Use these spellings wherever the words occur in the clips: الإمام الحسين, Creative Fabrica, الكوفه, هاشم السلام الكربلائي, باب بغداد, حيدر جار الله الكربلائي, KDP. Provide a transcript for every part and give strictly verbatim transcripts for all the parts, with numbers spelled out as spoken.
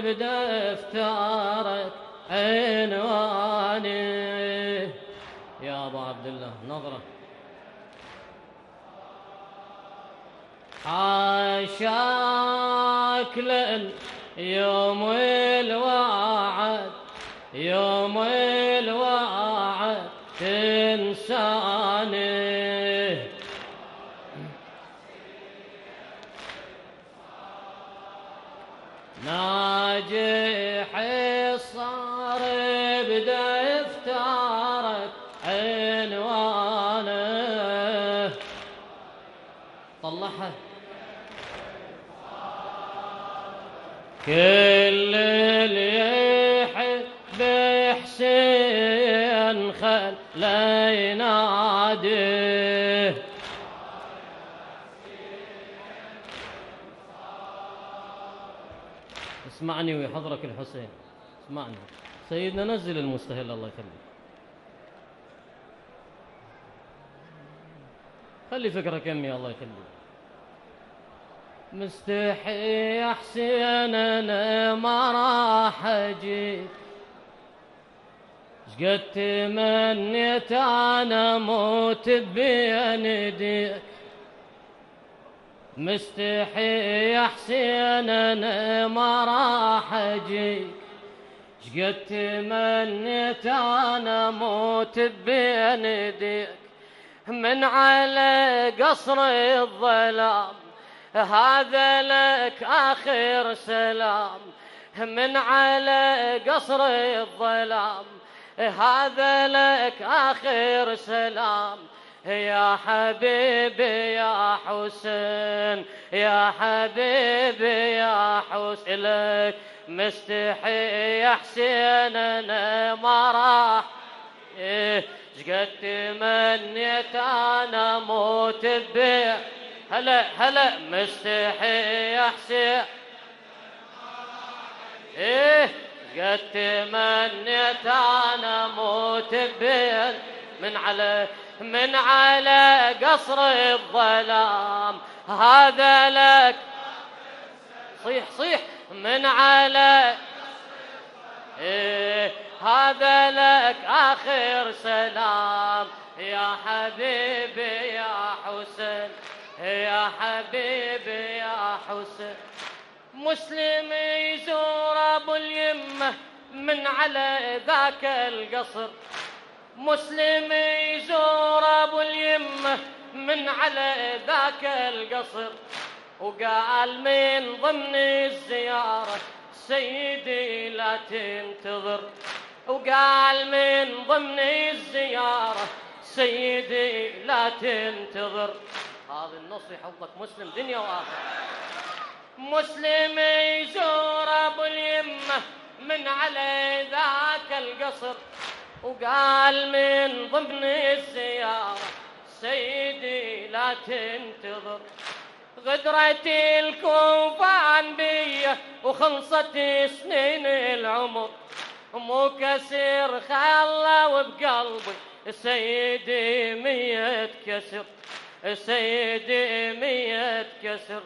بدفترك عنواني. يا أبا عبد الله نظرة حاشاك لليوم الوعد، يوم الوعد تنساني. ناجح صار بدفترك عنوانه. طلعها كل اللي يحب حسين خلى يناديه. اسمعني ويحضرك الحسين، اسمعني سيدنا، نزل المستهل الله يخليك، خلي فكرك يمي الله يخليك. مستحي يا حسين انا ما راح اجيب، شقد تمنيت انا موت بين ايديك. مستحي يا حسين انا ما راح اجيب، شقد تمنيت انا موت بين ايديك. من على قصر الظلام هذا لك آخر سلام، من على قصر الظلام هذا لك آخر سلام. يا حبيبي يا حسين، يا حبيبي يا حسين لك. مستحي يا حسين أنا ما راح، شقد تمنيت أنا موت بي. هلا هلا مستحي يا حسين، إيه قد تمنيت أنا موت بين من على من على قصر الظلام هذا لك. صيح صيح من على إيه هذا لك آخر سلام. يا حبيبي يا حسين، يا حبيبي يا حسين. مسلم يزور ابو اليمه من على ذاك القصر، مسلم يزور ابو اليمه من على ذاك القصر. وقال من ضمن الزياره سيدي لا تنتظر، وقال من ضمن الزياره سيدي لا تنتظر. هذا النص يحفظك مسلم دنيا واخره. مسلم يزور ابو اليمه من على ذاك القصر، وقال من ضمن الزياره سيدي لا تنتظر. غدرت الكوفان بيه وخلصت سنين العمر، مو كسر خله وبقلبي سيدي مية كسر، سيدي مية كسر.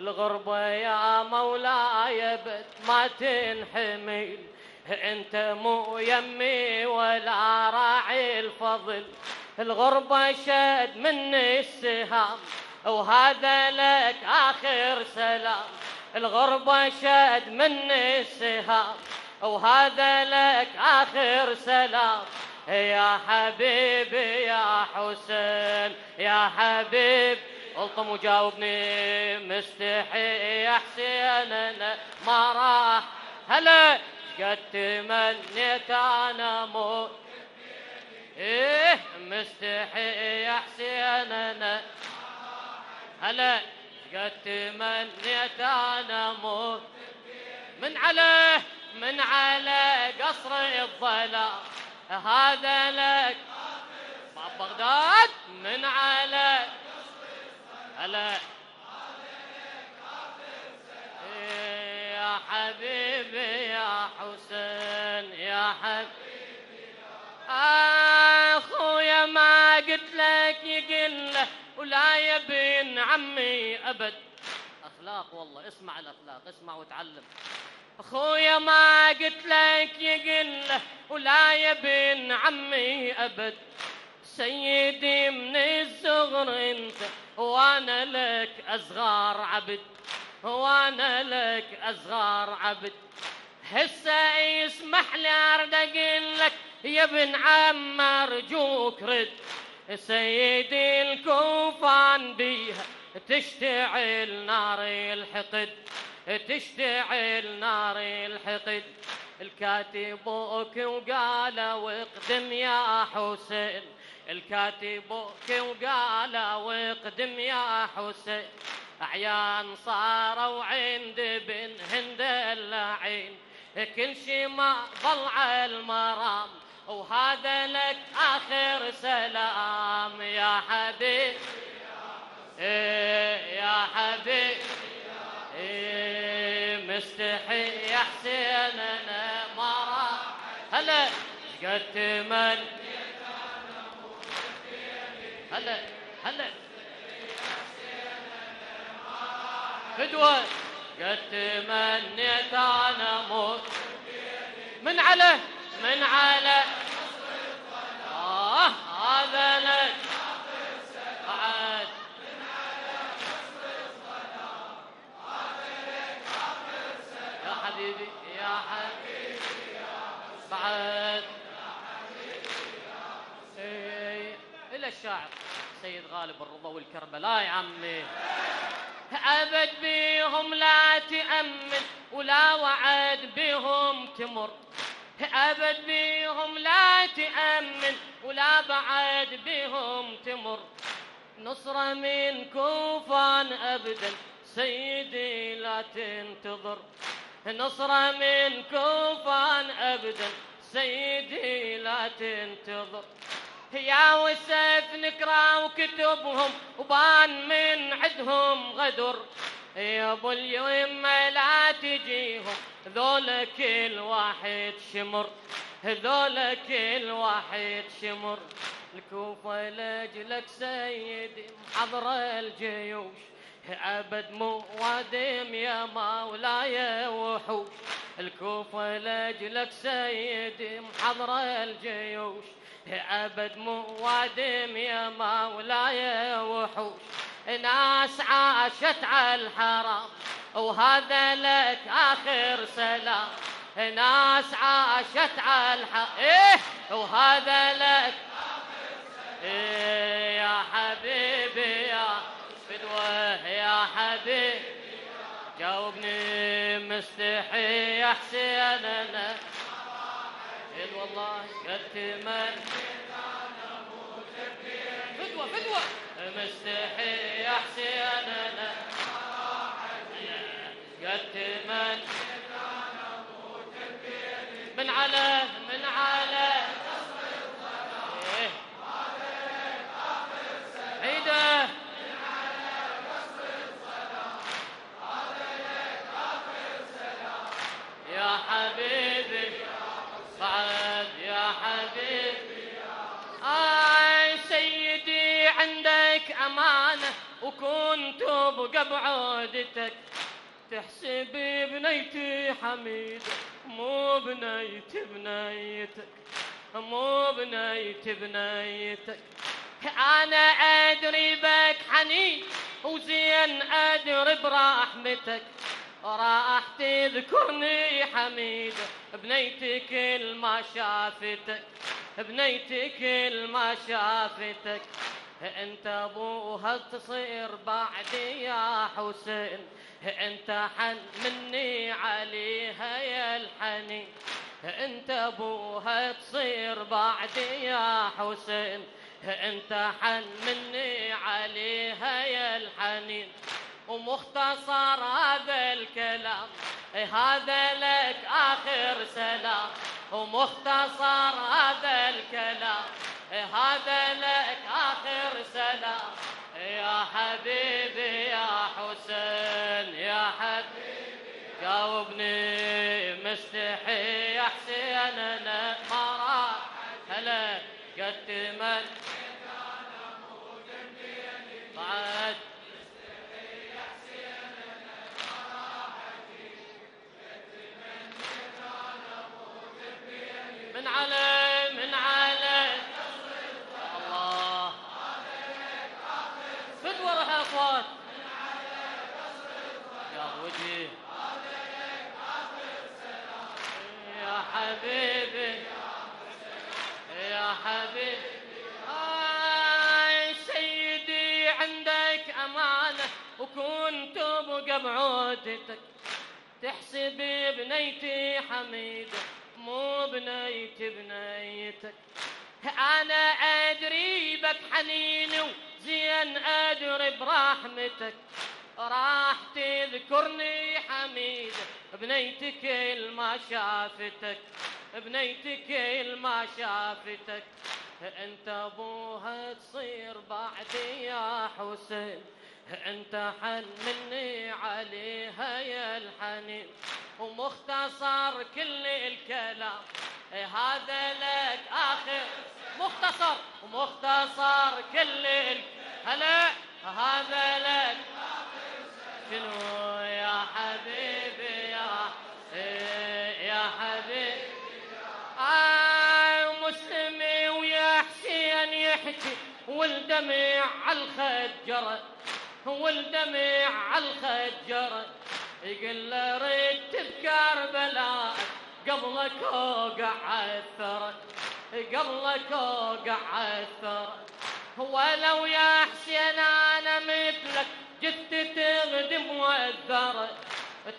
الغربة يا مولاي بت ما تنحمل، انت مو يمي ولا راعي الفضل. الغربة شد مني السهام وهذا لك آخر سلام. الغربة شد مني السهام وهذا لك آخر سلام. يا حبيبي يا حسين، يا حبيب الطم وجاوبني. مستحي يا حسين انا ما راح، هلا شقد تمنيت انا موت. ايه مستحي يا حسين انا هلا شقد تمنيت انا موت من على من على قصر الظلام هذا لك. باب بغداد من على هلا إيه يا حبيبي يا حسين، يا حبيبي اخويا ما قلت لك يقله ولا يا ابن عمي ابد. اخلاق والله، اسمع الاخلاق، اسمع وتعلم. أخويا ما قلت لك يقله ولا يا ابن عمي أبد، سيدي من الصغر انت وانا لك أصغر عبد، وانا لك أصغر عبد. هسه يسمح لي أرد أقول لك يا ابن عم أرجوك رد، سيدي الكوفان بيها تشتعل نار الحقد، تشتعل نار الحقد. الكاتبوك وقال واقدم يا حسين، الكاتبوك وقال واقدم يا حسين. أعيان صاروا عند بن هند اللعين، كل شي ما ضل على المرام، وهذا لك آخر سلام يا حبيبي يا حبيبي. مستحي يا حسين أنا ما راح هلا قد تمنيت أنا موت بيدي، هلا هلا فدوة قد تمنيت أنا موت بيدي، من على من على آه هذا لك بعد، من على قصر الصلاة هذا لك آخر سلام يا حبيبي يا حبيبي يا حسين بعد يا حبيبي يا حسين. إلى الشاعر سيد غالب الرضا والكربلاء يا عمي. أبد بيهم لا تأمن ولا وعد بيهم تمر، أبد بيهم لا تأمن ولا بعد بيهم تمر. نصرة من كوفان أبدا سيدي لا تنتظر، نصرة من كوفان أبدا سيدي لا تنتظر. يا وسيف نقرا وكتبهم وبان من عدهم غدر، يا ابو اليمه لا تجيهم ذولا كل واحد شمر، ذولا كل واحد شمر. الكوفه لاجلك سيدي محضر الجيوش، ابد مو وادم يا مولاي وحوش. الكوفه لاجلك سيدي محضر الجيوش، أبد مو وادم يا مولاي وحوش. ناس عاشت على الحرام وهذا لك آخر سلام، ناس عاشت على الحرام إيه وهذا لك آخر سلام إيه يا حبيبي يا فدوة يا حبيبي. جاوبني مستحي يا حسين أنا والله قد تمنيت أنا موت بيدي، فدوة فدوة مستحي يا حسين أنا قد تمنيت أنا موت بيدي، من على من على قصر الصلاة هذا لك آخر سلام، عيده من على قصر الصلاة هذا لك آخر سلام يا حبيبي بعد يا حبيبي. آي سيدي عندك أمانة وكنت أبقى بعودتك، تحسب بنيتي حميدة مو بنيت بنيتك، مو بنيت بنيتك. أنا أدري بك حنين وزين أدري برحمتك، راح تذكرني حميدة بنيتك الما شافتك، بنيتك الما شافتك. انت ابوها تصير بعدي يا حسين، انت حن مني عليها يا الحنين، انت ابوها تصير بعدي يا حسين، انت حن مني عليها يا الحنين. ومختصر هذا الكلام هذا لك آخر سلام، ومختصر هذا الكلام هذا لك آخر سلام يا حبيبي يا حسين يا حبيبي. جاوبني مستحي يا حسين أنا ما راح هلا قد تمنيت أنا موت بيدي، بعد حبيبي يا حبيبي آه سيدي عندك أمانة وكنت أبقى بعودتك تحسب بنيتي حميدة مو بنيتي بنيتك أنا أدري بك حنيني وزين أدري برحمتك راح تذكرني حميدة بنيتك الما شافتك بنيتك الما شافتك أنت أبوها تصير بعدي يا حسين أنت حن مني عليها يا الحنين ومختصر كل الكلام هذا لك آخر مختصر ومختصر كل هلا هذا لك شنو يا حبيبي يا يا حبيبي آه مسلمي ويا حسين يحكي والدمع على الخد جرى والدمع على الخد جرى يقول له ريت تذكر بلاك قبلك وقع الثرى قبلك وقع الثرى ولو يا حسين انا مثلك جت تغدم والذرى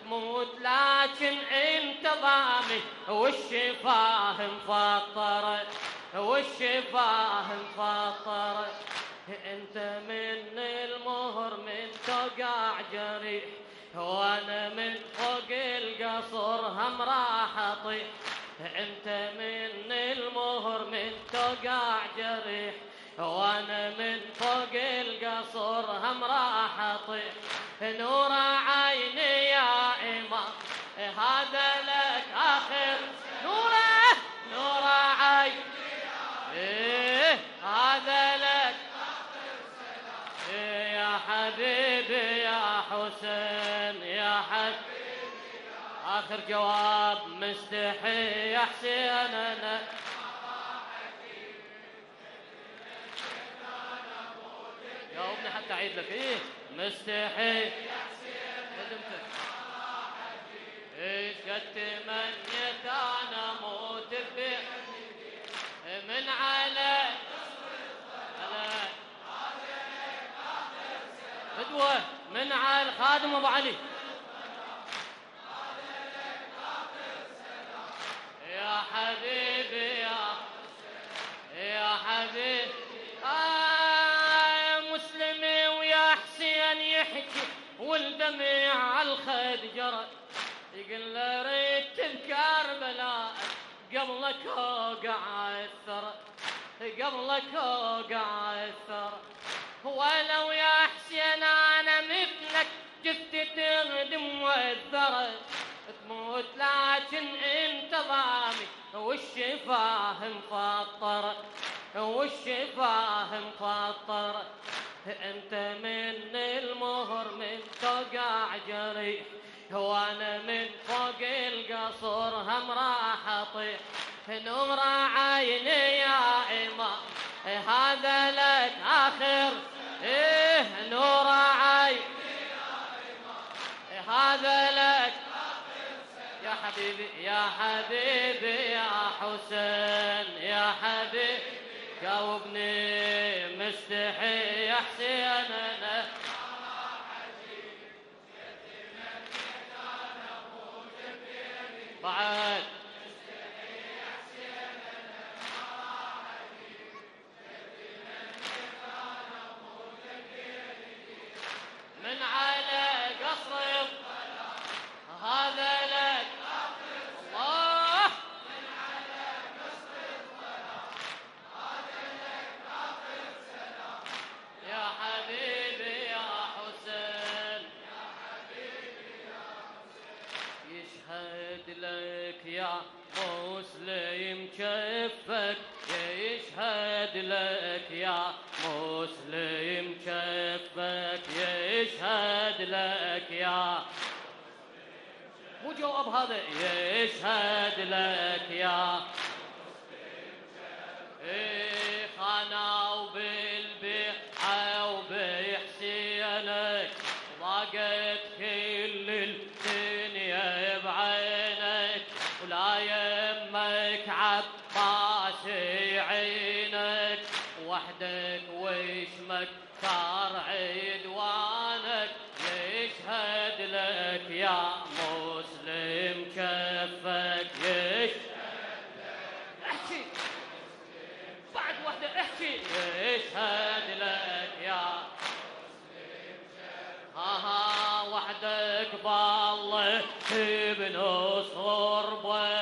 تموت لكن انتظامي والشفاه مفطرة والشفاه مفطرة انت من المهر من توقع جريح وانا من فوق القصر هم راح اطيح انت من المهر من توقع جريح وانا من فوق القصر هم راح اطيح نور عيني يا امام هذا لك اخر نوره نور عيني ايه هذا لك اخر سلام إيه يا حبيبي يا حسين يا حبيبي اخر جواب مستحي يا حسين انا جاوبني حتى اعيد لك ايه مستحي يا حسين خدمتك ايش قد تمنيت انا اموت بك من على هذا لك اخر سلام قدوه من على الخادم ابو علي هذا لك اخر سلام يا حبيبي يا حسين يا حبيبي والدمع على الخد جرى يقول له ريت تذكر بلاك قبلك وقع الثرى قبلك وقع الثرى ولو يا حسين انا مثلك جفت تغدم والثرى تموت لكن انتظامي والشفاه مفطرة والشفاه مفطرة أنت من المهر من توقع جريح وأنا من فوق القصر هم راح أطيح نور عيني يا إمام هذا لك آخر إيه نور عيني يا إمام هذا لك يا حبيبي يا حبيبي يا حسين يا حبيبي جاوبني مستحي يا حسين انا بعد مستحي يا حسين انا من على قصر هذا لك لك يا مسلم كفك يشهد لك يا مسلم كفك يشهد لك يا مو جواب هذا يشهد لك يا مسلم كفك خانا وبالبيعة وبحسينك ضاقت كل الدنيا بعينك ولا يهمك وحدك عباس عينك وحدك وشمك صار عدوانك يشهد لك يا مسلم كفك يشهد لك احكي بعد وحده احكي يشهد لك يا مسلم كفك ها ها وحدك بالله ابن صربه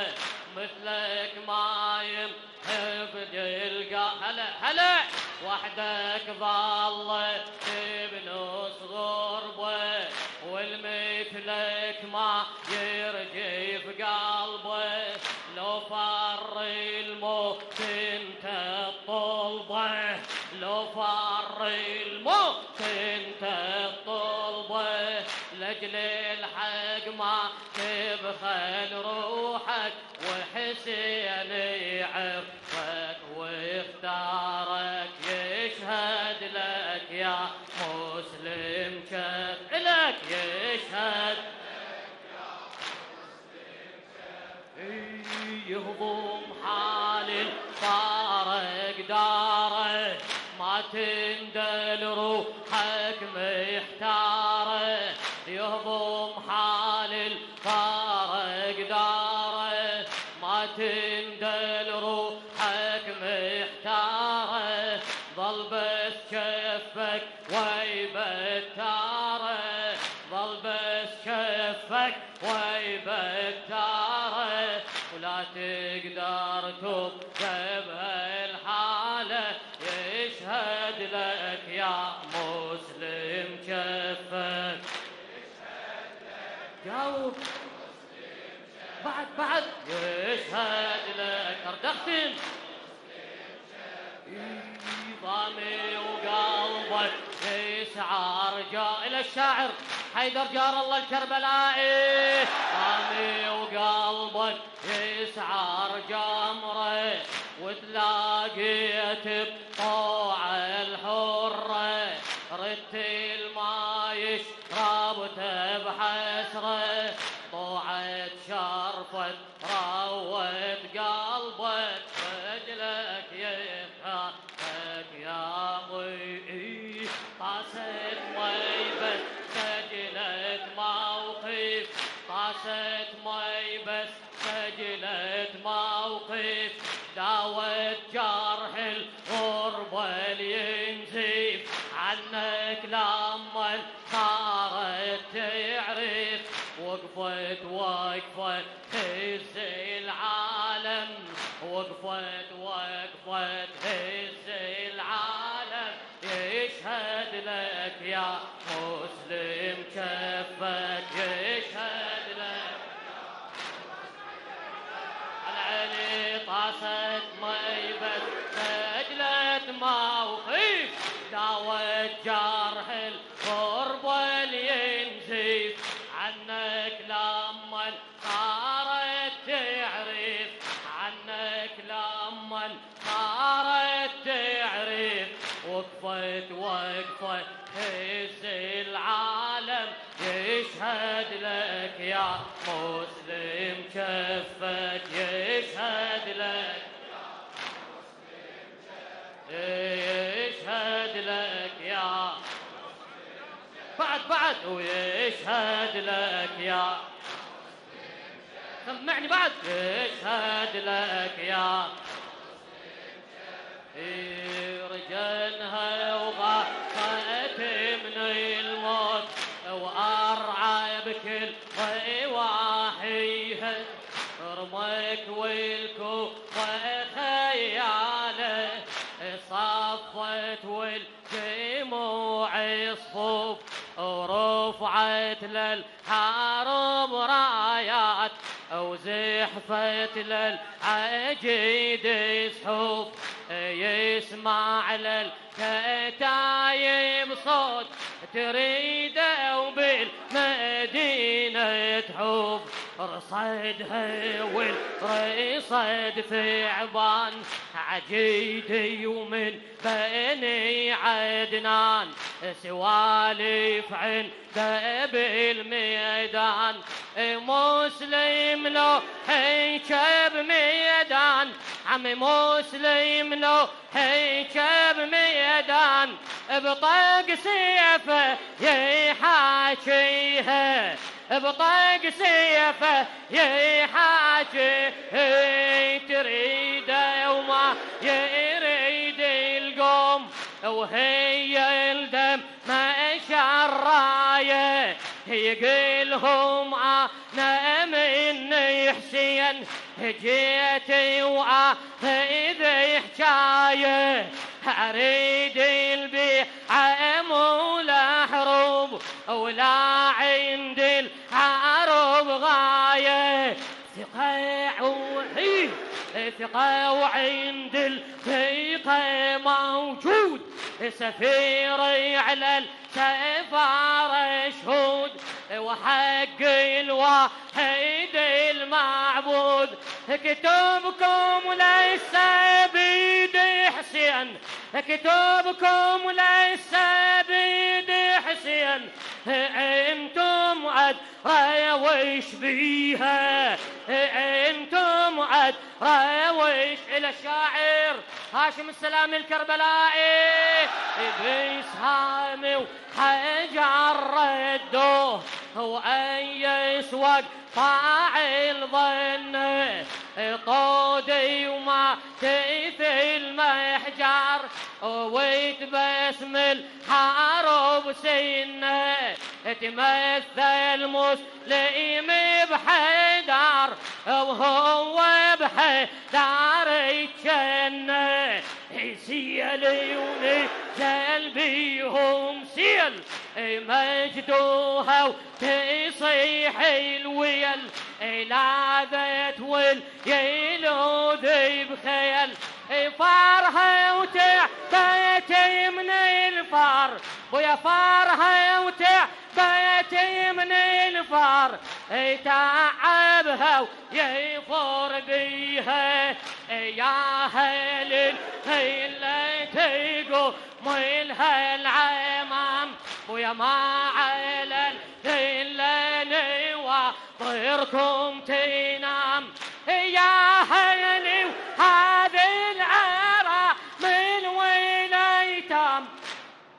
مثلك ما يمهب يلقى هلا هلا وحدك بالله ابن صربه والمثلك ما يرجي في قلبه لو فر الموت انت الطلبه لو فر الموت انت الطلبه لاجل الحق ما تبخل روحك وحسين يعفك واختارك يشهد لك يا مسلم كف لك يشهد لك يا مسلم كف يهضم حال الفارق داره ما تندل روحك محتاره يهضم حال الفارق داره ما تندل روحك محتاره ظل بس كفك ويبتاره ظل بس كفك ويبتاره ولا تقدر تبتبها الحاله يشهد لك يا مسلم كفك جاوب بعد بعد يشهد لك اردختم ضامي وقلبك يسعر جاء الى الشاعر حيدر جار الله الكربلائي ضامي وقلبك يسعر جمره وتلاقيت بطوعه الحره ردت الما يشرب تبحسره طوعت شرفت روت قلبك رجلك يفهمك يا ضيئي طاست مي بس سجلت موقف طاست مي بس سجلت موقف داوت جرح الغربة لينزيف عنك لما صارت تعرف وقفت وقفت هز العالم وقفت وقفت هز العالم يشهد لك يا مسلم كفك يشهد لك العلي طاست مي بس سجلت موقف داوت جرح الغربة لينزيف عنك لما صارت تعرف عنك لما صارت تعرف وقفت وقفت هز العالم يشهد لك يا مسلم كفك يشهد لك يشهد لك يا بعد بعد ويشهد لك يا سمعني بعد يشهد لك يا رجنها وغطت من الموت وأرعى بكل ضواحيها رميك والكوفة خياله صفت والجموع الصف ورفعت للحرم رايات وزحفت للعجيد صحف يسمع للكتايم صوت تريد وبالمدينة تحب رصدها والرصد في عبان عجيدي ومن بني عدنان سوالف عنده بالميدان مسلم لو حيشب ميدان عم مسلم لو هيكب ميدان بطق سيفه يحاكيها بطق سيفه يحاكي تريده وما يريد القوم وهي الدم ما الرايه يقلهم انا مني حسين جيتي واذا حكايه اريد البيعه مولا حروب ولا عندي العرب غايه ثقه وحيد ثقه وعند الثقه موجود سفيري على السفارة شهود وحق الواحد المعبود كتبكم ليس بيد حسين كتبكم ليس بيد حسين انتم أدرى وش بيها انتم أدرى وش. إلى الشاعر هاشم السلام الكربلائي إدريس هامي وحجر ردوه وأيس وقت فاعل ظنه طودي وما تيث المحجر ويتبسم الحارب سنه تمثل مسلم بحيدر وهو بحيدر يتشنه سيل ونجل بيهم سيل مجدوها وتصيح الويل لاذت واليلو ذي بخيل فارها وتعبيتي من الفار ويا فارها وتعبيتي من الفار تعبها ويفور بيها يا هلل اللي تيقو ميلها العمام ويا ما على الليل وطيركم تنام يا هلل هذه العرى من وين يتم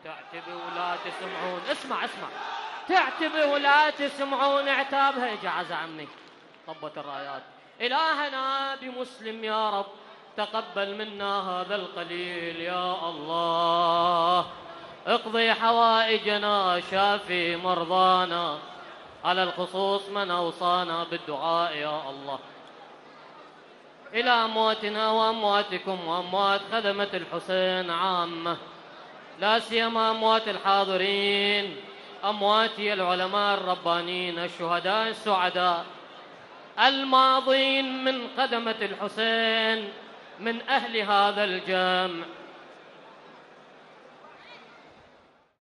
تعتبي ولا تسمعون. اسمع اسمع تعتبي ولا تسمعون عتابها جعز عمي طبت الرايات. إلهنا بمسلم يا رب تقبل منا هذا القليل يا الله. اقضي حوائجنا شافي مرضانا على الخصوص من أوصانا بالدعاء يا الله. إلى أمواتنا وأمواتكم وأموات خدمة الحسين عامة لا سيما أموات الحاضرين أمواتي العلماء الربانيين الشهداء السعداء الماضين من خدمة الحسين من أهل هذا الجامع